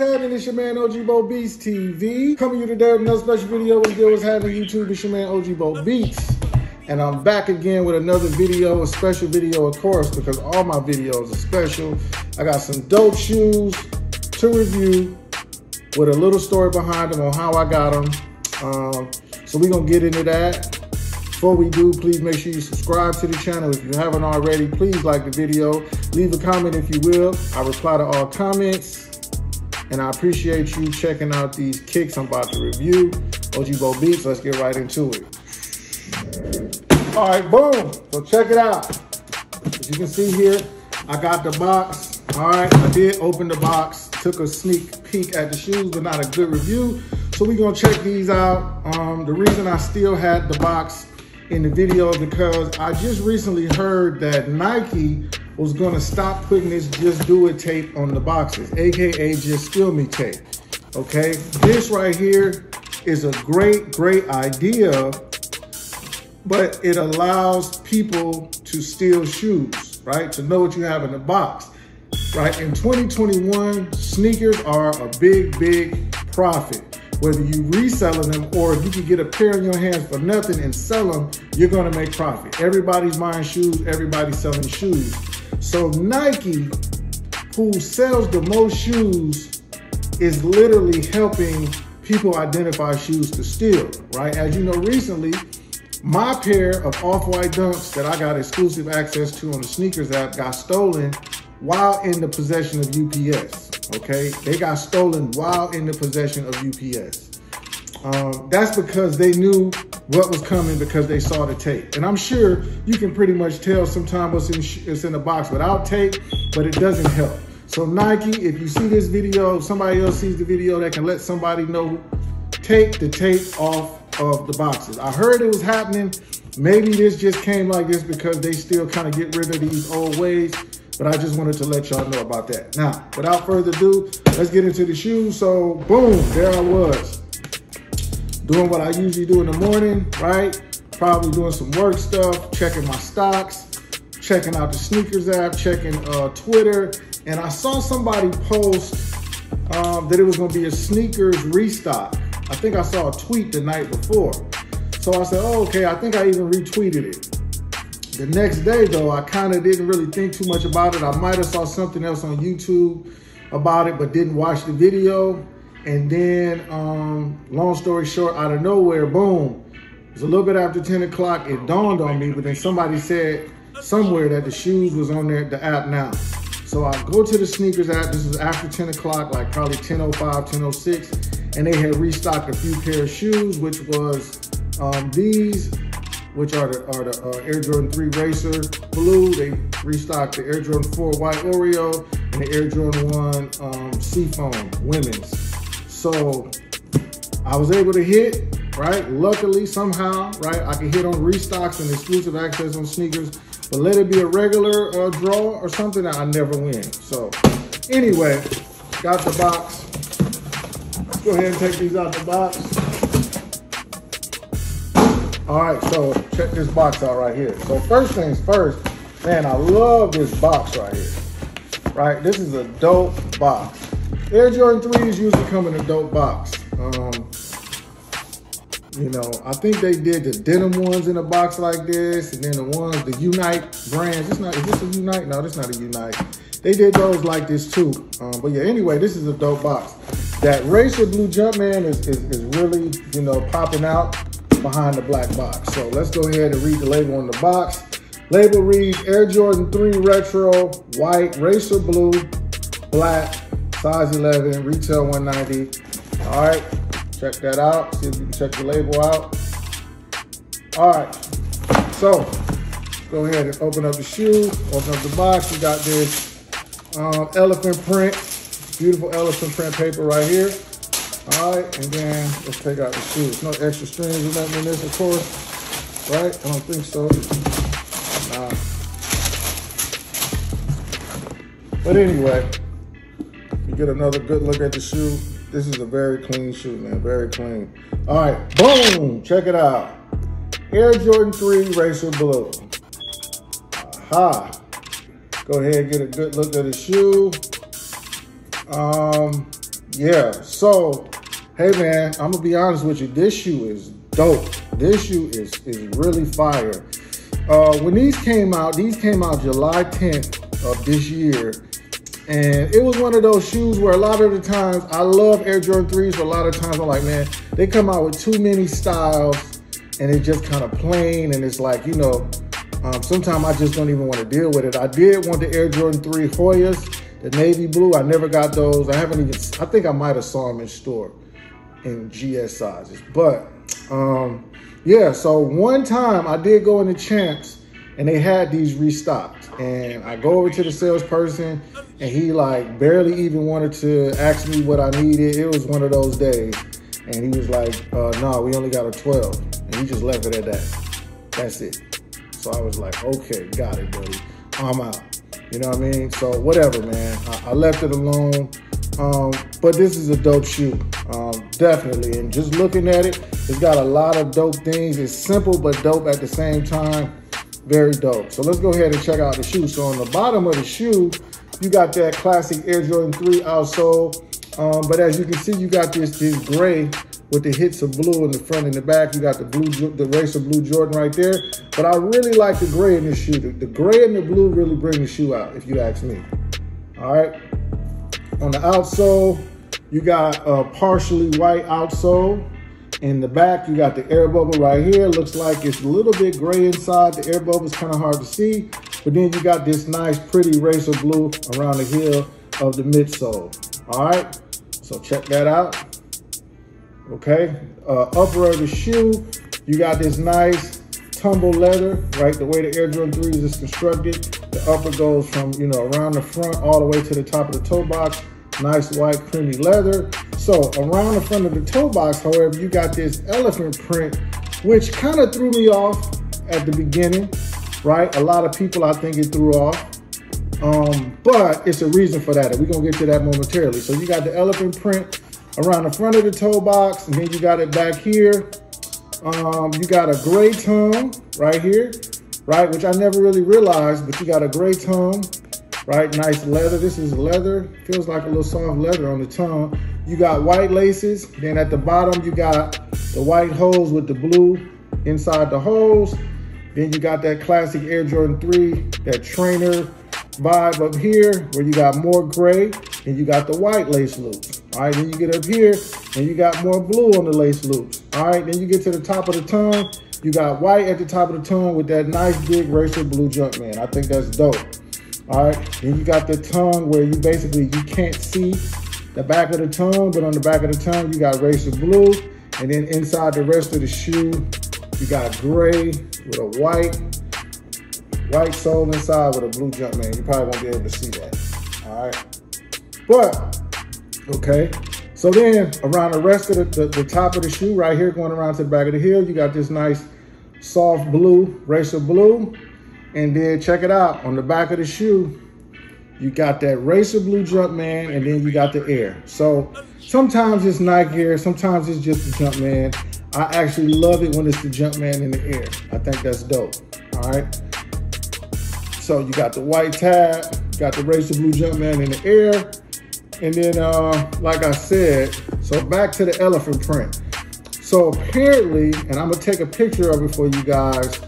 happening? It's your man OG Bo Beats TV. Coming to you today with another special video. What's good? What's happening YouTube? It's your man OG Bo Beats. And I'm back again with another video, a special video of course, because all my videos are special. I got some dope shoes to review with a little story behind them on how I got them. So we're gonna get into that. Before we do, please make sure you subscribe to the channel if you haven't already. Please like the video, leave a comment if you will. I reply to all comments, and I appreciate you checking out these kicks I'm about to review. OG Bo Beats, let's get right into it. All right, boom, so check it out. As you can see here, I got the box. All right, I did open the box, took a sneak peek at the shoes, but not a good review. So we're gonna check these out. The reason I still had the box in the video because I just recently heard that Nike was gonna stop putting this Just Do It tape on the boxes, AKA Just Steal Me tape, okay? This right here is a great, great idea, but it allows people to steal shoes, right? To know what you have in the box, right? In 2021, sneakers are a big, big profit. Whether you reselling them or if you can get a pair in your hands for nothing and sell them, you're gonna make profit. Everybody's buying shoes, everybody's selling shoes. So Nike, who sells the most shoes, is literally helping people identify shoes to steal, right? As you know, recently, my pair of Off-White Dunks that I got exclusive access to on the sneakers app got stolen while in the possession of UPS. Okay, they got stolen while in the possession of UPS. That's because they knew what was coming because they saw the tape. And I'm sure you can pretty much tell sometimes it's in a box without tape, but it doesn't help. So Nike, if you see this video, if somebody else sees the video that can let somebody know, take the tape off of the boxes. I heard it was happening. Maybe this just came like this because they still kind of get rid of these old ways. But I just wanted to let y'all know about that. Now, without further ado, let's get into the shoes. So, boom, there I was. Doing what I usually do in the morning, right? Probably doing some work stuff, checking my stocks, checking out the sneakers app, checking Twitter. And I saw somebody post that it was gonna be a sneakers restock. I think I saw a tweet the night before. So I said, oh, okay, I think I even retweeted it. The next day though, I kind of didn't really think too much about it. I might have saw something else on YouTube about it, but didn't watch the video. And then, long story short, out of nowhere, boom. It was a little bit after 10 o'clock, it dawned on me, but then somebody said somewhere that the shoes was on there, the app now. So I go to the sneakers app, this was after 10 o'clock, like probably 10.05, 10.06, and they had restocked a few pair of shoes, which was these, which are the Air Jordan 3 Racer Blue. They restocked the Air Jordan 4 White Oreo and the Air Jordan 1 C-Phone Women's. So I was able to hit, right? Luckily, somehow, right? I can hit on restocks and exclusive access on sneakers, but let it be a regular draw or something that I never win. So anyway, got the box. Let's go ahead and take these out the box. All right, so check this box out right here. So first things first, man, I love this box right here, right? This is a dope box. Air Jordan 3s usually come in a dope box. You know, I think they did the denim ones in a box like this, and then the ones, the Unite brands. Is this a Unite? No, this is not a Unite. They did those like this too. But yeah, anyway, this is a dope box. That Racer Blue Jumpman is really, you know, popping out behind the black box. So let's go ahead and read the label on the box. Label reads Air Jordan 3 Retro, white, Racer Blue, black, size 11, retail 190. All right, check that out. See if you can check the label out. All right, so go ahead and open up the shoe, open up the box. You got this elephant print, beautiful elephant print paper right here. All right, and then let's take out the shoes. No extra strings or nothing in this, of course, right? I don't think so. Nah. But anyway, you get another good look at the shoe. This is a very clean shoe, man, very clean. All right, boom, check it out. Air Jordan 3 Racer Blue. Aha. Go ahead and get a good look at the shoe. Yeah, so hey man, I'm gonna be honest with you, this shoe is dope. This shoe is really fire. When these came out July 10th of this year, and it was one of those shoes where a lot of the times, I love Air Jordan 3s, but a lot of times I'm like, man, they come out with too many styles and it's just kind of plain, and it's like, you know, sometimes I just don't even want to deal with it. I did want the Air Jordan 3 Hoyas, the navy blue. I never got those. I haven't even, I think I might have saw them in store in GS sizes. But yeah, so one time I did go into Champs and they had these restocked. And I go over to the salesperson and he like barely even wanted to ask me what I needed. It was one of those days. And he was like, nah, we only got a 12. And he just left it at that. That's it. So I was like, okay, got it, buddy. I'm out. You know what I mean? So whatever, man. I left it alone. But this is a dope shoe, definitely. And just looking at it, it's got a lot of dope things. It's simple but dope at the same time. Very dope. So let's go ahead and check out the shoe. So on the bottom of the shoe, you got that classic Air Jordan 3 outsole. But as you can see, you got this gray with the hits of blue in the front and the back. You got the blue, the Racer Blue Jordan right there. But I really like the gray in this shoe. The gray and the blue really bring the shoe out, if you ask me. All right. On the outsole, you got a partially white outsole. In the back, you got the air bubble right here. Looks like it's a little bit gray inside. The air bubble's kind of hard to see. But then you got this nice, pretty Racer Blue around the heel of the midsole. All right. So check that out. Okay, upper of the shoe, you got this nice tumble leather, right? The way the Air Jordan 3s is constructed, the upper goes from, you know, around the front all the way to the top of the toe box. Nice white creamy leather. So around the front of the toe box, however, you got this elephant print, which kind of threw me off at the beginning, right? A lot of people, I think, it threw off, but it's a reason for that. And we're gonna get to that momentarily. So you got the elephant print around the front of the toe box, and then you got it back here. You got a gray tongue right here, right? Which I never really realized, but you got a gray tongue, right? Nice leather. This is leather. Feels like a little soft leather on the tongue. You got white laces. Then at the bottom, you got the white holes with the blue inside the holes. Then you got that classic Air Jordan 3, that trainer vibe up here, where you got more gray and you got the white lace loops. All right, then you get up here and you got more blue on the lace loops. All right, then you get to the top of the tongue, you got white at the top of the tongue with that nice big Racer Blue Jumpman. I think that's dope. All right, then you got the tongue where you basically, you can't see the back of the tongue, but on the back of the tongue, you got Racer Blue. And then inside the rest of the shoe, you got gray with a white sole inside with a blue Jumpman. You probably won't be able to see that. All right. But, okay. So then around the rest of the top of the shoe right here, going around to the back of the heel, you got this nice soft blue, Racer Blue. And then check it out. On the back of the shoe, you got that Racer Blue Jumpman, and then you got the Air. So sometimes it's Nike Air, sometimes it's just the Jumpman. I actually love it when it's the Jumpman in the Air. I think that's dope. All right. So you got the white tab, you got the Racer Blue Jumpman in the Air. And then, like I said, so back to the elephant print. So apparently, and I'm gonna take a picture of it for you guys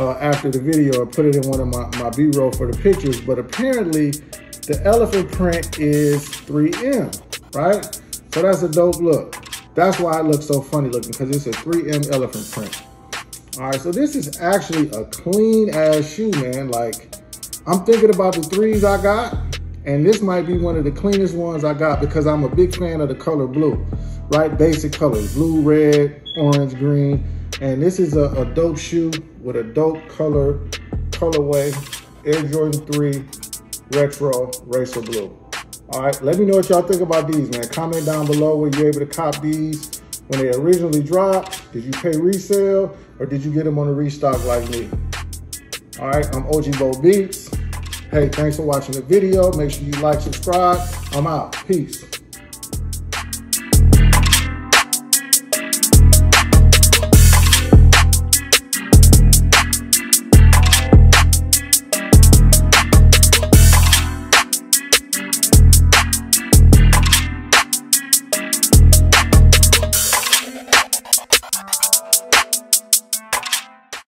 after the video, or put it in one of my B-roll for the pictures, but apparently the elephant print is 3M, right? So that's a dope look. That's why it looks so funny looking, because it's a 3M elephant print. All right, so this is actually a clean ass shoe, man. Like, I'm thinking about the threes I got, and this might be one of the cleanest ones I got, because I'm a big fan of the color blue, right? Basic colors, blue, red, orange, green. And this is a dope shoe with a dope colorway, Air Jordan 3 Retro Racer Blue. All right, let me know what y'all think about these, man. Comment down below, were you able to cop these when they originally dropped? Did you pay resale, or did you get them on a restock like me? All right, I'm OG Bo Beats. Hey, thanks for watching the video. Make sure you like, subscribe. I'm out. Peace.